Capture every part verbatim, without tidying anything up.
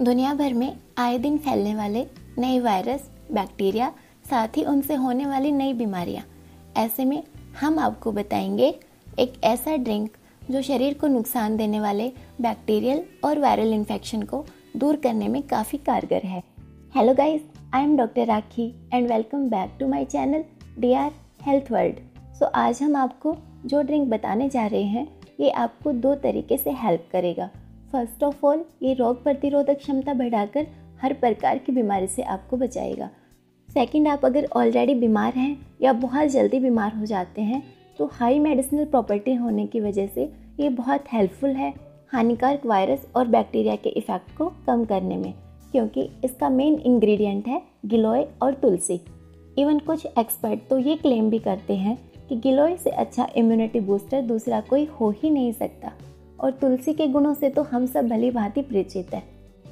दुनिया भर में आए दिन फैलने वाले नए वायरस, बैक्टीरिया, साथ ही उनसे होने वाली नई बीमारियां। ऐसे में हम आपको बताएंगे एक ऐसा ड्रिंक जो शरीर को नुकसान देने वाले बैक्टीरियल और वायरल इन्फेक्शन को दूर करने में काफ़ी कारगर है। Hello guys, I am doctor Rakhi and welcome back to my channel D R health world. So आज हम आपको जो ड्रिंक बताने जा रहे हैं ये आपको दो तरीके से हेल्प करेगा। फर्स्ट ऑफ ऑल ये रोग प्रतिरोधक क्षमता बढ़ाकर हर प्रकार की बीमारी से आपको बचाएगा। सेकंड, आप अगर ऑलरेडी बीमार हैं या बहुत जल्दी बीमार हो जाते हैं तो हाई मेडिसिनल प्रॉपर्टी होने की वजह से ये बहुत हेल्पफुल है हानिकारक वायरस और बैक्टीरिया के इफेक्ट को कम करने में, क्योंकि इसका मेन इंग्रेडिएंट है गिलोय और तुलसी। इवन कुछ एक्सपर्ट तो ये क्लेम भी करते हैं कि गिलोय से अच्छा इम्यूनिटी बूस्टर दूसरा कोई हो ही नहीं सकता, और तुलसी के गुणों से तो हम सब भली भांति परिचित हैं।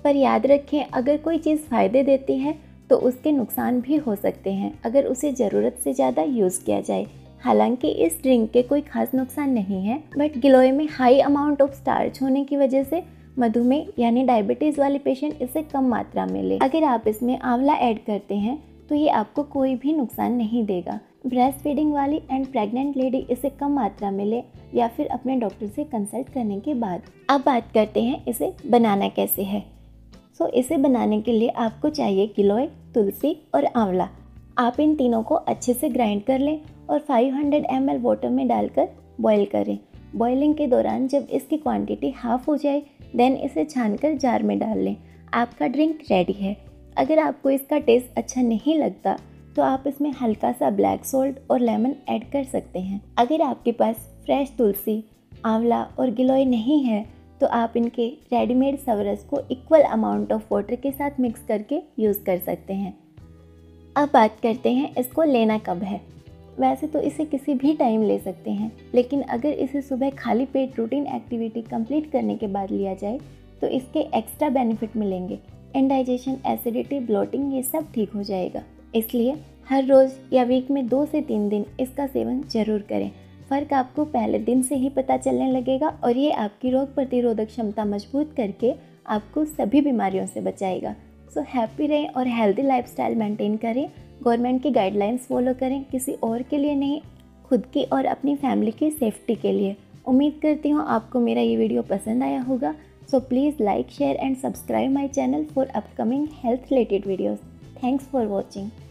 पर याद रखें, अगर कोई चीज़ फ़ायदे देती है तो उसके नुकसान भी हो सकते हैं अगर उसे ज़रूरत से ज़्यादा यूज़ किया जाए। हालांकि इस ड्रिंक के कोई खास नुकसान नहीं है, बट गिलोय में हाई अमाउंट ऑफ स्टार्च होने की वजह से मधुमेह यानी डायबिटीज़ वाले पेशेंट इसे कम मात्रा में ले। अगर आप इसमें आंवला ऐड करते हैं तो ये आपको कोई भी नुकसान नहीं देगा। ब्रेस्ट फीडिंग वाली एंड प्रेग्नेंट लेडी इसे कम मात्रा में ले या फिर अपने डॉक्टर से कंसल्ट करने के बाद। अब बात करते हैं इसे बनाना कैसे है। सो so, इसे बनाने के लिए आपको चाहिए गिलोय, तुलसी और आंवला। आप इन तीनों को अच्छे से ग्राइंड कर लें और पाँच सौ एम एल वाटर में डालकर बॉयल करें। बॉयलिंग के दौरान जब इसकी क्वांटिटी हाफ हो जाए देन इसे छानकर जार में डाल लें। आपका ड्रिंक रेडी है। अगर आपको इसका टेस्ट अच्छा नहीं लगता तो आप इसमें हल्का सा ब्लैक सॉल्ट और लेमन ऐड कर सकते हैं। अगर आपके पास फ्रेश तुलसी, आंवला और गिलोय नहीं है तो आप इनके रेडीमेड सवरस को इक्वल अमाउंट ऑफ वाटर के साथ मिक्स करके यूज़ कर सकते हैं। अब बात करते हैं इसको लेना कब है। वैसे तो इसे किसी भी टाइम ले सकते हैं, लेकिन अगर इसे सुबह खाली पेट रूटीन एक्टिविटी कंप्लीट करने के बाद लिया जाए तो इसके एक्स्ट्रा बेनिफिट मिलेंगे। इंडाइजेशन, एसिडिटी, ब्लोटिंग, ये सब ठीक हो जाएगा। इसलिए हर रोज़ या वीक में दो से तीन दिन इसका सेवन जरूर करें। फ़र्क आपको पहले दिन से ही पता चलने लगेगा और ये आपकी रोग प्रतिरोधक क्षमता मजबूत करके आपको सभी बीमारियों से बचाएगा। सो हैप्पी रहें और हेल्दी लाइफस्टाइल मेंटेन करें। गवर्नमेंट की गाइडलाइंस फॉलो करें, किसी और के लिए नहीं, खुद की और अपनी फैमिली की सेफ्टी के लिए। उम्मीद करती हूँ आपको मेरा ये वीडियो पसंद आया होगा। So please like, share and subscribe my channel for upcoming health related videos. Thanks for watching.